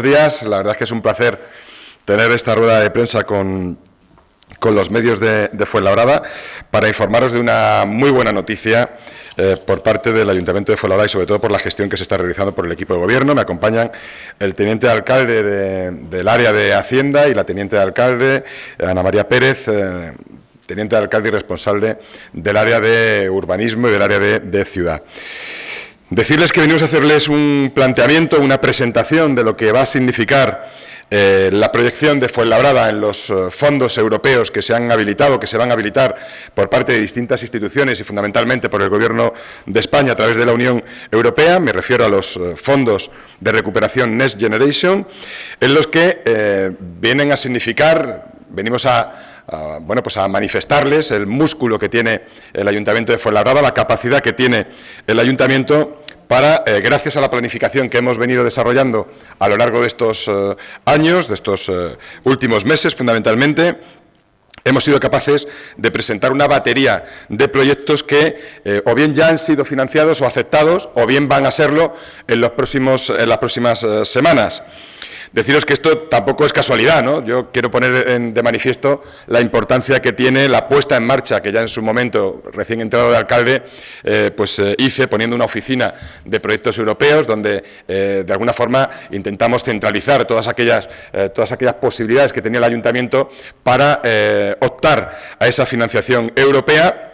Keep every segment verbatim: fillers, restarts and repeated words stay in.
Buenos días, la verdad es que es un placer tener esta rueda de prensa con, con los medios de, de Fuenlabrada para informaros de una muy buena noticia eh, por parte del Ayuntamiento de Fuenlabrada y sobre todo por la gestión que se está realizando por el equipo de gobierno. Me acompañan el teniente alcalde de, del área de Hacienda y la teniente de alcalde, Ana María Pérez, eh, teniente de alcalde y responsable del área de urbanismo y del área de, de ciudad. Decirles que venimos a hacerles un planteamiento, una presentación de lo que va a significar eh, la proyección de Fuenlabrada en los eh, fondos europeos que se han habilitado, que se van a habilitar por parte de distintas instituciones y fundamentalmente por el Gobierno de España a través de la Unión Europea. Me refiero a los eh, fondos de recuperación Next Generation, en los que eh, vienen a significar, venimos a... A, bueno, pues a manifestarles el músculo que tiene el Ayuntamiento de Fuenlabrada, la capacidad que tiene el Ayuntamiento para, eh, gracias a la planificación que hemos venido desarrollando a lo largo de estos eh, años, de estos eh, últimos meses fundamentalmente, hemos sido capaces de presentar una batería de proyectos que eh, o bien ya han sido financiados o aceptados o bien van a serlo en, los próximos, en las próximas eh, semanas. Deciros que esto tampoco es casualidad, ¿no? Yo quiero poner en, de manifiesto la importancia que tiene la puesta en marcha, que ya en su momento, recién entrado de alcalde, eh, pues eh, hice poniendo una oficina de proyectos europeos, donde eh, de alguna forma intentamos centralizar todas aquellas, eh, todas aquellas posibilidades que tenía el ayuntamiento para eh, optar a esa financiación europea.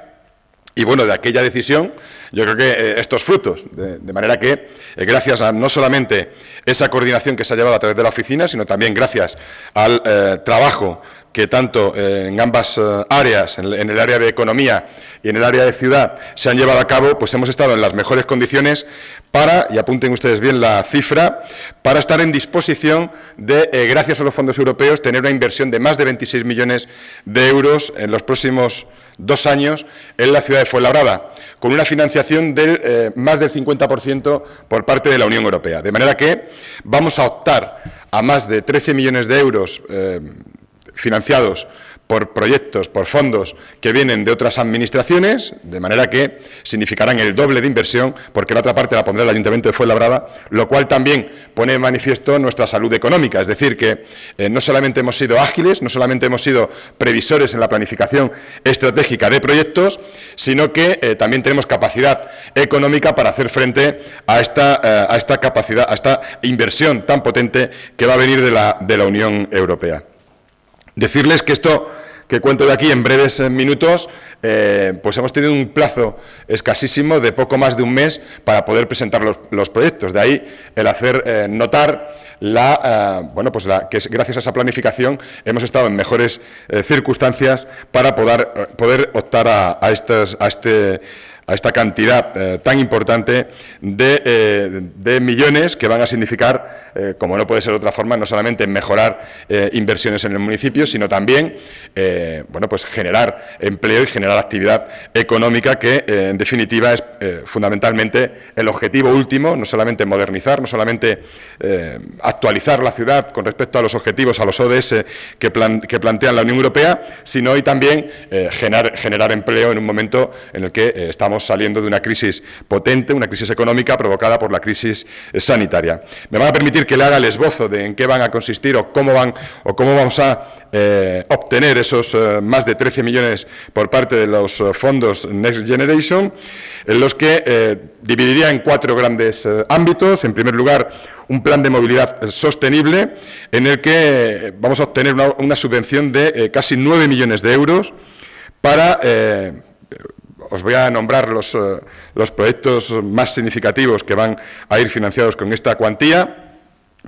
Y bueno, de aquella decisión, yo creo que eh, estos frutos, de, de manera que eh, gracias a no solamente esa coordinación que se ha llevado a través de la oficina, sino también gracias al eh, trabajo que tanto eh, en ambas eh, áreas, en, en el área de economía y en el área de ciudad, se han llevado a cabo, pues hemos estado en las mejores condiciones para, y apunten ustedes bien la cifra, para estar en disposición de, eh, gracias a los fondos europeos, tener una inversión de más de veintiséis millones de euros en los próximos dos años en la ciudad de Fuenlabrada, con una financiación del eh, más del cincuenta por ciento por parte de la Unión Europea. De manera que vamos a optar a más de trece millones de euros eh, financiados por proyectos, por fondos que vienen de otras administraciones, de manera que significarán el doble de inversión, porque la otra parte la pondrá el Ayuntamiento de Fuenlabrada, lo cual también pone de manifiesto nuestra salud económica. Es decir, que eh, no solamente hemos sido ágiles, no solamente hemos sido previsores en la planificación estratégica de proyectos, sino que eh, también tenemos capacidad económica para hacer frente a esta, eh, a esta capacidad, a esta inversión tan potente que va a venir de la, de la Unión Europea. Decirles que esto que cuento de aquí en breves minutos, eh, pues hemos tenido un plazo escasísimo de poco más de un mes para poder presentar los, los proyectos. De ahí el hacer eh, notar la, eh, bueno, pues la, que gracias a esa planificación hemos estado en mejores eh, circunstancias para poder, poder optar a, a, estas, a, este, a esta cantidad eh, tan importante de, eh, de millones que van a significar, eh, como no puede ser de otra forma, no solamente mejorar eh, inversiones en el municipio, sino también eh, Eh, bueno, pues generar empleo y generar actividad económica, que eh, en definitiva es eh, fundamentalmente el objetivo último, no solamente modernizar, no solamente eh, actualizar la ciudad con respecto a los objetivos, a los O D S que, plan, que plantean la Unión Europea, sino hoy también eh, generar, generar empleo en un momento en el que eh, estamos saliendo de una crisis potente, una crisis económica provocada por la crisis eh, sanitaria. Me van a permitir que le haga el esbozo de en qué van a consistir o cómo, van, o cómo vamos a eh, obtener esos más de trece millones por parte de los fondos Next Generation, en los que eh, dividiría en cuatro grandes eh, ámbitos. En primer lugar, un plan de movilidad eh, sostenible, en el que eh, vamos a obtener una, una subvención de eh, casi nueve millones de euros para... Eh, Os voy a nombrar los, eh, los proyectos más significativos que van a ir financiados con esta cuantía.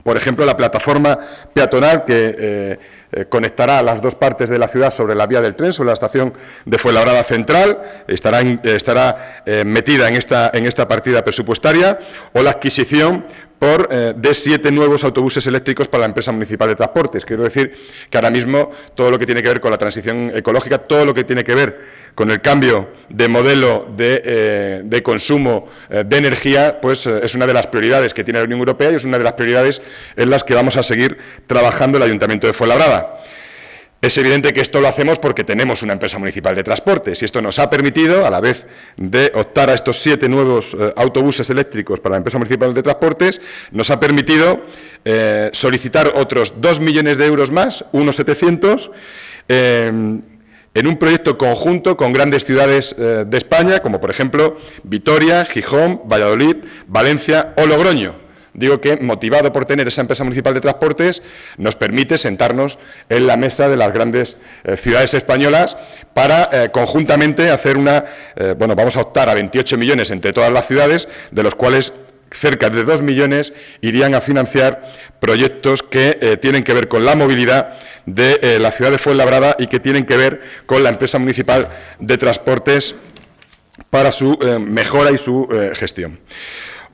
Por ejemplo, la plataforma peatonal que eh, eh, conectará las dos partes de la ciudad sobre la vía del tren, sobre la estación de Fuenlabrada Central, estará, eh, estará eh, metida en esta, en esta partida presupuestaria, o la adquisición por eh, de siete nuevos autobuses eléctricos para la empresa municipal de transportes. Quiero decir que ahora mismo todo lo que tiene que ver con la transición ecológica, todo lo que tiene que ver con el cambio de modelo de, eh, de consumo eh, de energía, pues eh, es una de las prioridades que tiene la Unión Europea y es una de las prioridades en las que vamos a seguir trabajando el Ayuntamiento de Fuenlabrada. Es evidente que esto lo hacemos porque tenemos una empresa municipal de transportes y esto nos ha permitido, a la vez de optar a estos siete nuevos eh, autobuses eléctricos para la empresa municipal de transportes, nos ha permitido eh, solicitar otros dos millones de euros más, unos setecientos, eh, en un proyecto conjunto con grandes ciudades eh, de España, como por ejemplo Vitoria, Gijón, Valladolid, Valencia o Logroño. Digo que, motivado por tener esa empresa municipal de transportes, nos permite sentarnos en la mesa de las grandes eh, ciudades españolas para eh, conjuntamente hacer una... Eh, bueno, vamos a optar a veintiocho millones entre todas las ciudades, de los cuales cerca de dos millones irían a financiar proyectos que eh, tienen que ver con la movilidad de eh, la ciudad de Fuenlabrada y que tienen que ver con la empresa municipal de transportes para su eh, mejora y su eh, gestión.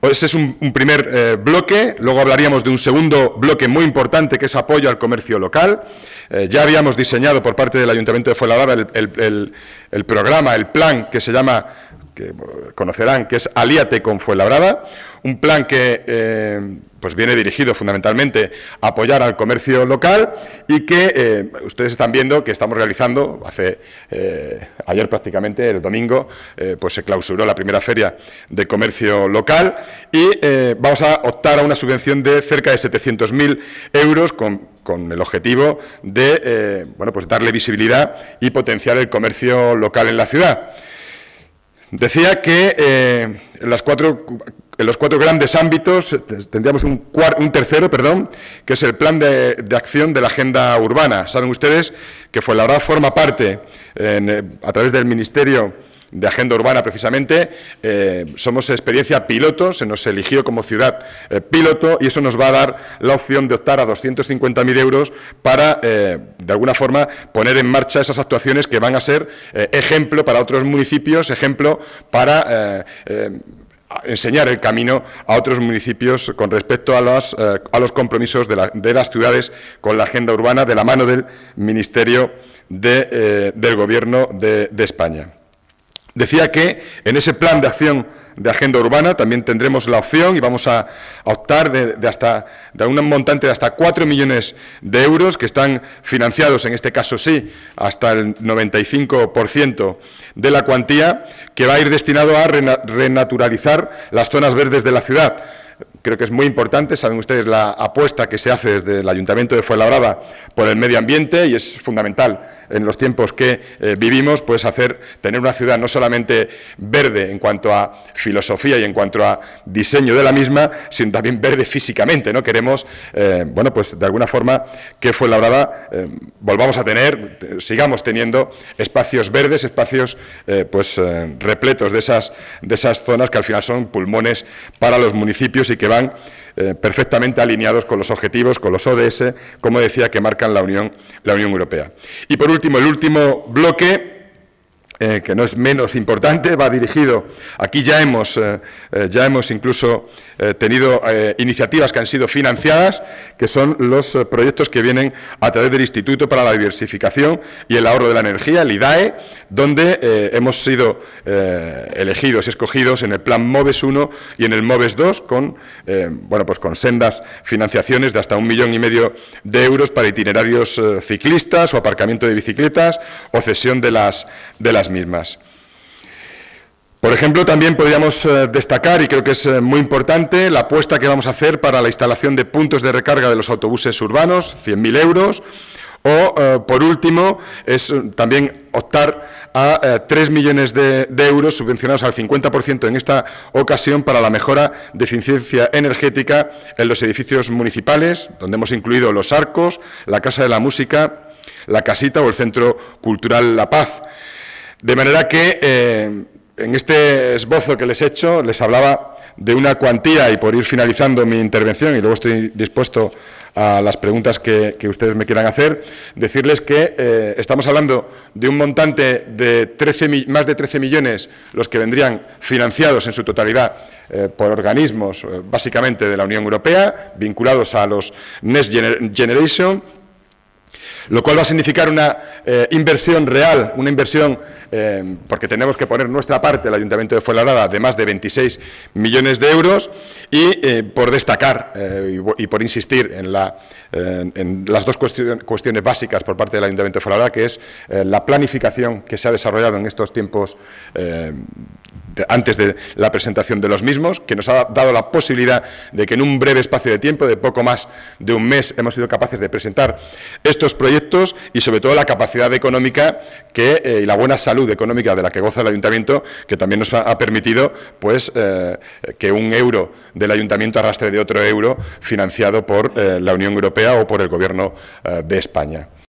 Ese es un, un primer eh, bloque. Luego hablaríamos de un segundo bloque muy importante, que es apoyo al comercio local. Eh, ya habíamos diseñado por parte del Ayuntamiento de Fuenlabrada el, el, el, el programa, el plan que se llama, que conocerán, que es Alíate con Fuenlabrada, un plan que eh, pues viene dirigido fundamentalmente a apoyar al comercio local y que eh, ustedes están viendo que estamos realizando. Hace eh, ayer prácticamente, el domingo, eh, pues se clausuró la primera feria de comercio local y eh, vamos a optar a una subvención de cerca de setecientos mil euros con, con el objetivo de eh, bueno, pues darle visibilidad y potenciar el comercio local en la ciudad. Decía que eh, las cuatro, en los cuatro grandes ámbitos tendríamos un, cuar, un tercero, perdón, que es el plan de, de acción de la agenda urbana. Saben ustedes que Fuenlabrada forma parte, en, a través del Ministerio de Agenda Urbana precisamente, eh, somos experiencia piloto, se nos eligió como ciudad eh, piloto y eso nos va a dar la opción de optar a doscientos cincuenta mil euros para, eh, de alguna forma, poner en marcha esas actuaciones que van a ser eh, ejemplo para otros municipios, ejemplo para eh, eh, enseñar el camino a otros municipios con respecto a los, eh, a los compromisos de, la, de las ciudades con la agenda urbana, de la mano del Ministerio de, eh, del Gobierno de, de España. Decía que en ese plan de acción de agenda urbana también tendremos la opción y vamos a optar de, de hasta de un montante de hasta cuatro millones de euros que están financiados, en este caso sí, hasta el noventa y cinco por ciento de la cuantía, que va a ir destinado a rena, renaturalizar las zonas verdes de la ciudad. Creo que es muy importante, saben ustedes la apuesta que se hace desde el Ayuntamiento de Fuenlabrada por el medio ambiente y es fundamental en los tiempos que eh, vivimos, pues hacer, tener una ciudad no solamente verde en cuanto a filosofía y en cuanto a diseño de la misma, sino también verde físicamente, ¿no? Queremos, eh, bueno, pues de alguna forma que Fuenlabrada eh, volvamos a tener, sigamos teniendo espacios verdes, espacios eh, pues eh, repletos de esas, de esas zonas que al final son pulmones para los municipios y que van eh, perfectamente alineados con los objetivos, con los O D S, como decía, que marcan la Unión, la Unión Europea. Y por último, el último bloque, eh, que no es menos importante, va dirigido, aquí ya hemos, eh, eh, ya hemos incluso eh, tenido eh, iniciativas que han sido financiadas, que son los eh, proyectos que vienen a través del Instituto para la Diversificación y el Ahorro de la Energía, el I D A E, donde eh, hemos sido eh, elegidos y escogidos en el plan MOVES uno y en el MOVES dos, con, eh, bueno, pues con sendas financiaciones de hasta un millón y medio de euros para itinerarios eh, ciclistas o aparcamiento de bicicletas o cesión de las, de las mismas. Por ejemplo, también podríamos eh, destacar, y creo que es eh, muy importante, la apuesta que vamos a hacer para la instalación de puntos de recarga de los autobuses urbanos, cien mil euros, o, eh, por último, es eh, también optar a eh, tres millones de euros subvencionados al cincuenta por ciento en esta ocasión para la mejora de eficiencia energética en los edificios municipales, donde hemos incluido los arcos, la Casa de la Música, la Casita o el Centro Cultural La Paz. De manera que eh, en este esbozo que les he hecho les hablaba de una cuantía, y por ir finalizando mi intervención, y luego estoy dispuesto a las preguntas que, que ustedes me quieran hacer, decirles que eh, estamos hablando de un montante de trece, más de trece millones, los que vendrían financiados en su totalidad eh, por organismos eh, básicamente de la Unión Europea, vinculados a los Next Generation. lo cual va a significar una eh, inversión real, una inversión, eh, porque tenemos que poner nuestra parte, el Ayuntamiento de Fuenlabrada, de más de veintiséis millones de euros, y eh, por destacar eh, y, y por insistir en, la, eh, en las dos cuestion, cuestiones básicas por parte del Ayuntamiento de Fuenlabrada, que es eh, la planificación que se ha desarrollado en estos tiempos eh, de, antes de la presentación de los mismos, que nos ha dado la posibilidad de que en un breve espacio de tiempo, de poco más de un mes, hemos sido capaces de presentar estos proyectos y, sobre todo, la capacidad económica que, eh, y la buena salud económica de la que goza el Ayuntamiento, que también nos ha, ha permitido pues, eh, que un euro del Ayuntamiento arrastre de otro euro financiado por eh, la Unión Europea o por el Gobierno eh, de España.